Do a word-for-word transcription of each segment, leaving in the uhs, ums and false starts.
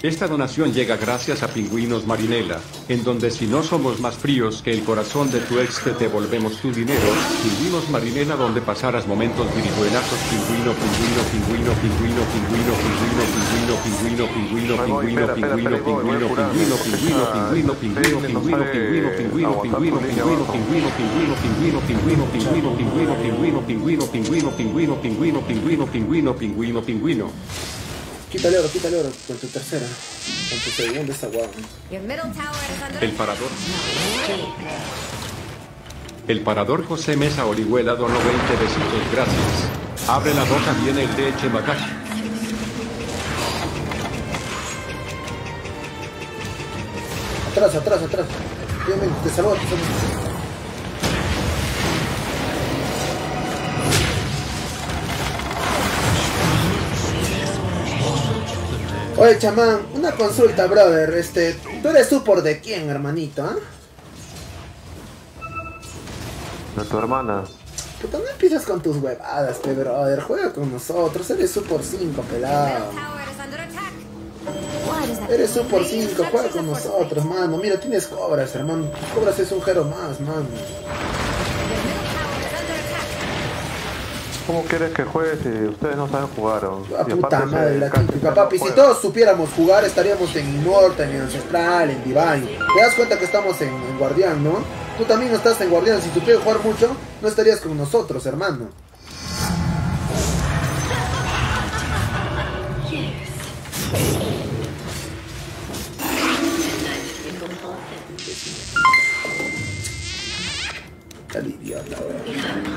Esta donación llega gracias a Pingüinos Marinela, en donde si no somos más fríos que el corazón de tu ex te devolvemos tu dinero. Pingüinos Marinela, donde pasarás momentos viribuenazos. Pingüino, pingüino, pingüino, pingüino, pingüino, pingüino, pingüino, pingüino, pingüino, pingüino, pingüino, pingüino, pingüino, pingüino, pingüino, pingüino, pingüino, pingüino, pingüino, pingüino, pingüino, pingüino, pingüino, pingüino, pingüino. Quítale oro, quítale oro, con tu tercera, con tu segunda está guapo. El parador. El parador José Mesa Orihuela donó veinte besitos, gracias. Abre la boca, viene el de Echemacachi. Atrás, atrás, atrás. Te saludo, te saludo. Oye, chamán, una consulta, brother, este, ¿tú eres support de quién, hermanito, ah? ¿eh? De tu hermana. Puta, no empiezas con tus huevadas, pe, brother, juega con nosotros, eres support cinco, pelado. Eres support cinco, juega con nosotros, mano, mira, tienes cobras, hermano, cobras es un jero más, mano. ¿Cómo quieres que juegue si ustedes no saben jugar? O... La puta madre, la típica, papi. Si todos supiéramos jugar, estaríamos en Inmortal, en Ancestral, en Divine. Te das cuenta que estamos en, en Guardián, ¿no? Tú también no estás en Guardián. Si supieras jugar mucho, no estarías con nosotros, hermano.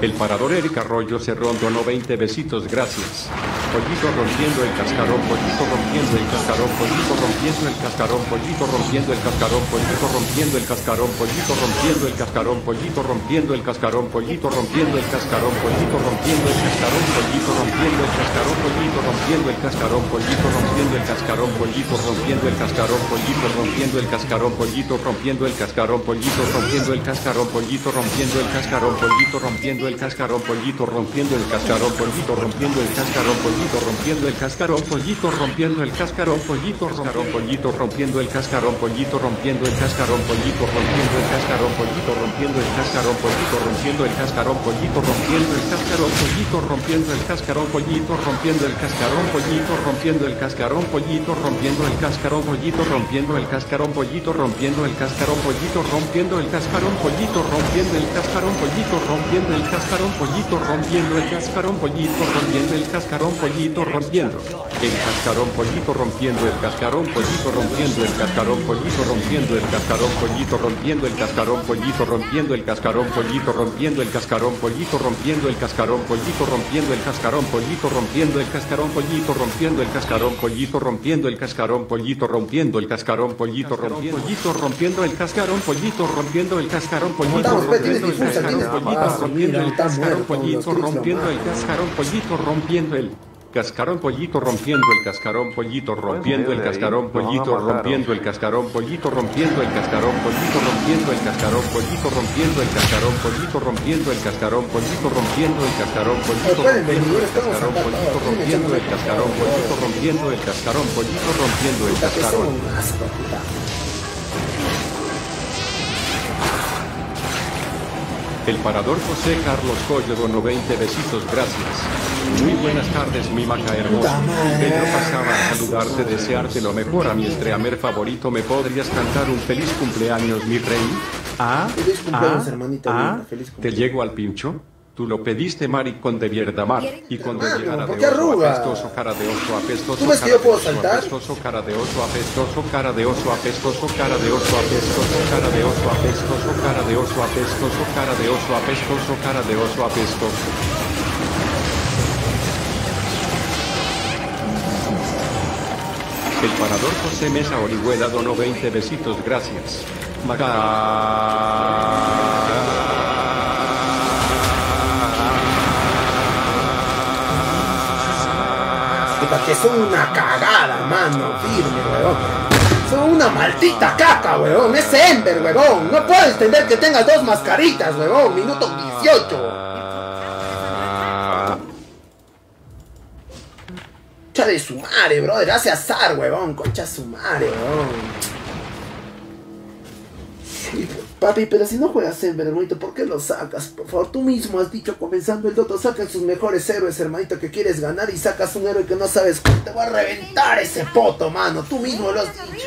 El parador Eric Arroyo se rondonó veinte besitos, gracias. Pollito rompiendo el cascarón, pollito rompiendo el cascarón, pollito rompiendo el cascarón, pollito rompiendo el cascarón, pollito rompiendo el cascarón, pollito rompiendo el cascarón, pollito rompiendo el cascarón, pollito rompiendo el cascarón, pollito rompiendo el cascarón, pollito rompiendo el cascarón, pollito rompiendo el cascarón, pollito rompiendo el cascarón, pollito rompiendo el cascarón, pollito rompiendo el cascarón, pollito rompiendo el cascarón, pollito rompiendo el cascarón, pollito rompiendo el cascarón, pollito rompiendo el cascarón, pollito rompiendo el cascarón, pollito rompiendo el cascarón, pollito rompiendo el cascarón, pollito rompiendo el cascarón, pollito rompiendo, pollito rompiendo el cascarón, pollito rompiendo el cascarón, pollito rompiendo el cascarón, pollito rompiendo el cascarón, pollito rompiendo el cascarón, pollito rompiendo el cascarón, pollito rompiendo el cascarón, pollito rompiendo el cascarón, pollito rompiendo el cascarón, pollito rompiendo el cascarón, pollito rompiendo el cascarón, pollito rompiendo el cascarón, pollito rompiendo el cascarón, pollito rompiendo el cascarón, pollito rompiendo el cascarón, pollito rompiendo el cascarón, pollito rompiendo el cascarón, pollito rompiendo el cascarón, pollito rompiendo el cascarón, pollito rompiendo el cascarón, pollito rompiendo el cascarón, pollito rompiendo el cascarón, pollito rompiendo el cascarón, pollito rompiendo el cascarón, pollito rompiendo el cascarón, pollito rompiendo el cascarón, pollito rompiendo el cascarón, pollito rompiendo el cascarón, pollito rompiendo el cascarón, pollito rompiendo el cascarón, pollito rompiendo, pollito rompiendo el cascarón, pollito rompiendo el cascarón, pollito rompiendo el cascarón, pollito rompiendo el cascarón, pollito rompiendo el cascarón, pollito rompiendo el cascarón, pollito rompiendo el cascarón, pollito rompiendo el cascarón, pollito rompiendo el cascarón, pollito rompiendo el cascarón, pollito rompiendo el cascarón, pollito rompiendo el cascarón, pollito rompiendo el cascarón, pollito rompiendo el cascarón, pollito rompiendo el cascarón, pollito rompiendo el cascarón, pollito rompiendo el cascarón, pollito rompiendo el cascarón. El parador José Carlos Coyo donó veinte besitos, gracias. Muy buenas tardes, mi maca hermosa. Pedro pasaba a saludarte, desearte lo mejor a mi streamer favorito. ¿Me podrías cantar un feliz cumpleaños, mi rey? Ah, feliz cumpleaños, ah, hermanita. Ah, feliz cumpleaños. ¿Te llego al pincho? Tú lo pediste, Mari, con de mierda, Mar. Y con de llegada de oso apestoso, cara de oso apestoso, cara de oso apestoso, cara de oso apestoso, cara de oso apestoso, cara de oso apestoso, cara de oso apestoso, cara de oso apestoso, cara de oso apestoso, cara de oso apestoso. El parador José Mesa Orihuela donó veinte besitos, gracias. Que son una cagada, mano, firme, weón. Son una maldita caca, weón. Es Ember, weón. No puedo entender que tengas dos mascaritas, weón. Minuto dieciocho. Concha de su madre, brother. Hace azar, huevón. Concha de su madre, huevón. Papi, pero si no juegas Ember, hermanito, ¿por qué lo sacas? Por favor, tú mismo has dicho, comenzando el Doto, saca sus mejores héroes, hermanito, que quieres ganar y sacas un héroe que no sabes cuál. Te voy a reventar ese poto, mano. Tú mismo lo has dicho.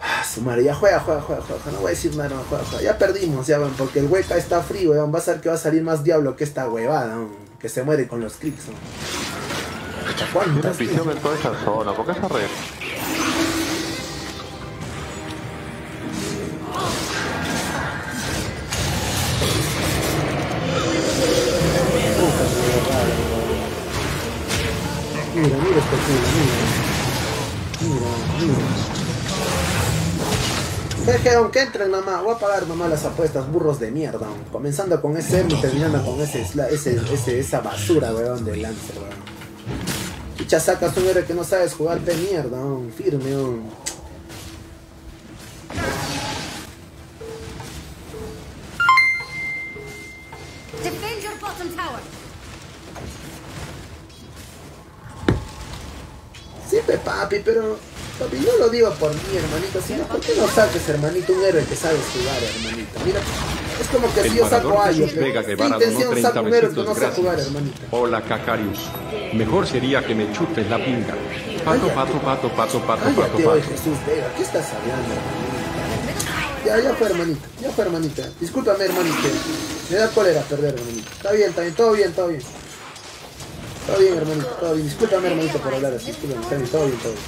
Ah, su madre, ya juega, juega, juega, juega. No voy a decir nada, no, juega, juega. Ya perdimos, ya, van, porque el hueca está frío, van. Va a ser que va a salir más diablo que esta huevada, man, que se muere con los clics, man. ¿Cuántas? Yo me en toda esa zona, ¿por qué esa red? Mira, mira este culo, mira. Mira, mira. Dejeron que entren, mamá. Voy a pagar, mamá, las apuestas, burros de mierda. Man. Comenzando con ese M y terminando con ese, ese, ese, esa basura, weón, de Lancer, weón. Chicha, sacas un héroe que no sabes jugar de mierda, man. Firme, weón. Defend your bottom tower. Siempre papi, pero papi, yo lo digo por mí, hermanito, sino ¿por qué no sacas, hermanito, un héroe que sabes jugar, hermanito? Mira, es como que el si yo saco a alguien, pero intención saco un héroe que no sé jugar, hermanito. Hola, Cacarius. Mejor sería que me chutes la pinga. Pato, Ay, pato, pato, pato, pato, Ay, pato, pato. Oye, Jesús Vega, ¿qué estás hablando, hermanito? Ya, ya fue, hermanito, ya fue, hermanita. Discúlpame, hermanito. Me da cólera perder, hermanito. Está bien, está bien, todo bien, todo bien. Todo bien, hermanito, todo bien. Discúlpame, hermanito, por hablar así. Discúlpame, está bien, todo bien, todo bien.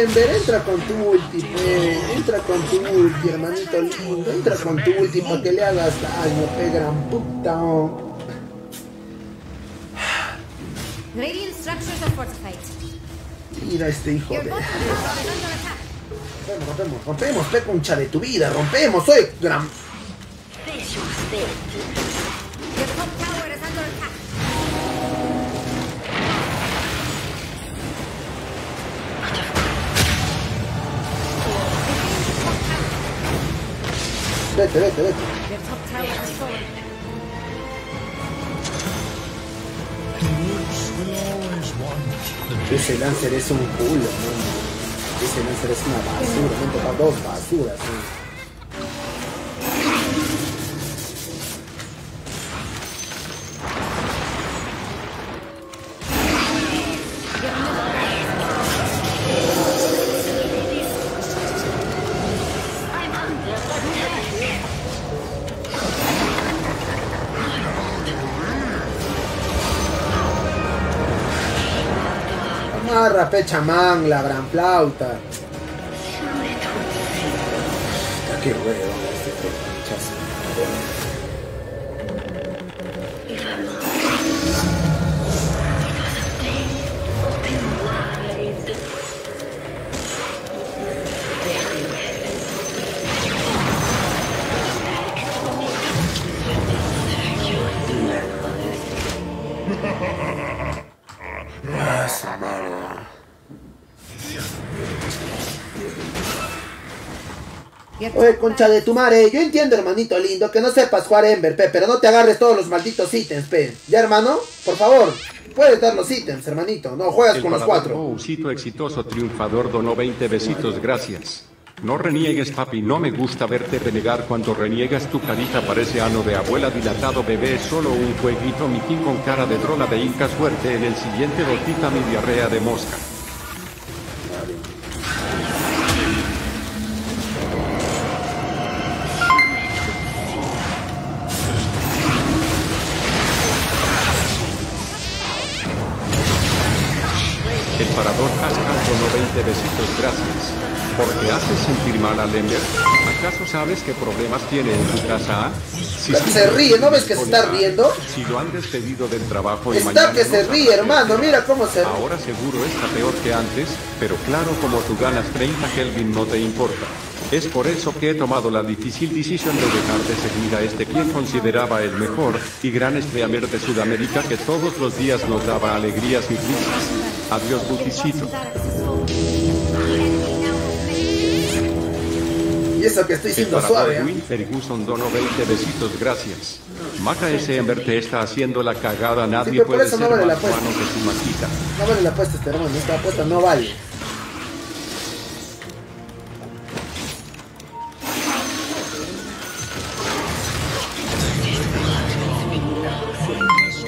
Ember, entra con tu ulti, pe. Entra con tu ulti, hermanito lindo. Entra con tu ulti para que le hagas daño, pe, gran puta. Mira este hijo de... Rompemos, rompemos, rompemos, pe, concha de tu vida. Rompemos, soy gran... Vete, vete, vete. Ese Lancer es un culo, man. Ese Lancer es una basura, me han tocado dos basuras, man. Amarra, pechamán, la gran flauta. Qué huevo este pechazo. Más malo. Oye, concha de tu madre, yo entiendo, hermanito lindo, que no sepas jugar Ember, pe, pero no te agarres todos los malditos ítems, pe. Ya, hermano, por favor, puedes dar los ítems, hermanito. No juegas el con los cuatro. Oh, usito exitoso triunfador donó veinte besitos, gracias. No reniegues, papi, no me gusta verte renegar cuando reniegas. Tu carita parece ano de abuela dilatado, bebé, es solo un jueguito, Mickey con cara de trola de inca, suerte en el siguiente gotita, mi diarrea de mosca. El parador casca con veinte besitos, gracias. ¿Por qué haces sentir mal al Ember? ¿Acaso sabes qué problemas tiene en tu casa? Si se ríe, ¿no ves que se está riendo? Si lo han despedido del trabajo y mañana... Está que se ríe, hermano, mira cómo se ríe. Ahora seguro está peor que antes, pero claro, como tú ganas treinta Kelvin no te importa. Es por eso que he tomado la difícil decisión de dejar de seguir a este quien consideraba el mejor y gran streamer de Sudamérica que todos los días nos daba alegrías y risas. Adiós, buticito. Y eso que estoy siendo suave. Edwin Ferguson donó veinte besitos, gracias. Maca, ese Ember te está haciendo la cagada, nadie puede ser más humano que su maquita. No vale la apuesta, este hermano, esta apuesta no vale.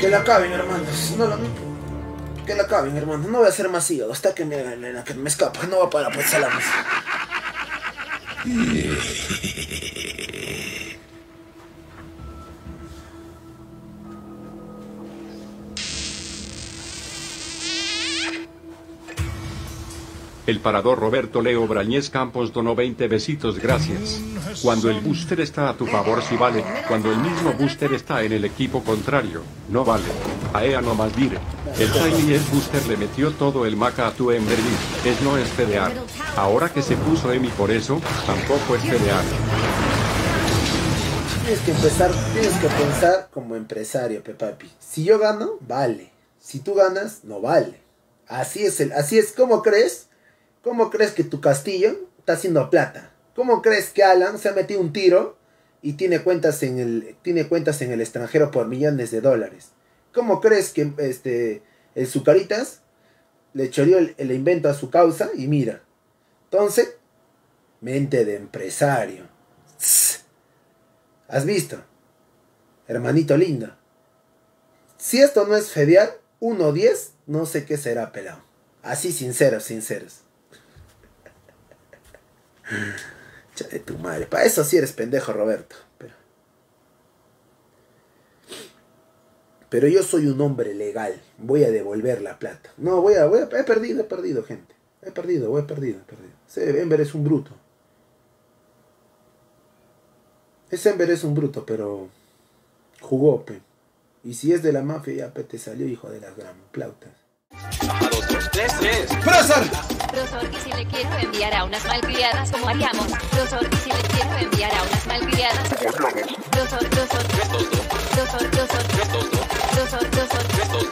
Que la acaben, hermanos. No, no, que la acaben, hermanos. No voy a ser más hígado hasta que me hagan la que me escapa. No va a parar, pues, a la mesa. El parador Roberto Leo Brañés Campos donó veinte besitos, gracias. Cuando el booster está a tu favor sí vale, cuando el mismo booster está en el equipo contrario, no vale. Aea no más dire. El Tiny el booster le metió todo el maca a tu Ember, es no es fedear. Ahora que se puso Emi por eso, tampoco es fedear. Tienes que empezar, tienes que pensar como empresario, pepapi. Si yo gano, vale. Si tú ganas, no vale. Así es el, así es como crees. ¿Cómo crees que tu castillo está haciendo plata? ¿Cómo crees que Alan se ha metido un tiro y tiene cuentas en el, tiene cuentas en el extranjero por millones de dólares? ¿Cómo crees que este, el Zucaritas le choreó el, el invento a su causa y mira? Entonces, mente de empresario. ¿Has visto? Hermanito lindo. Si esto no es fedear, uno diez, no sé qué será, pelado. Así sinceros, sinceros. Chale tu madre, para eso sí eres pendejo, Roberto. Pero... pero yo soy un hombre legal. Voy a devolver la plata. No, voy a, voy a... He perdido, he perdido, gente. He perdido, he perdido, he perdido. Ese Ember es un bruto. Ese Ember es un bruto, pero... jugó, pe. Y si es de la mafia, ya pe, te salió, hijo de las gran flautas. ¡Profesor! Profesor, que si le quiero enviar a unas malcriadas, ¿cómo haríamos? Profesor, que si le quiero enviar a unas malcriadas. Profesor, profesor, profesor, profesor, profesor, profesor, profesor, profesor.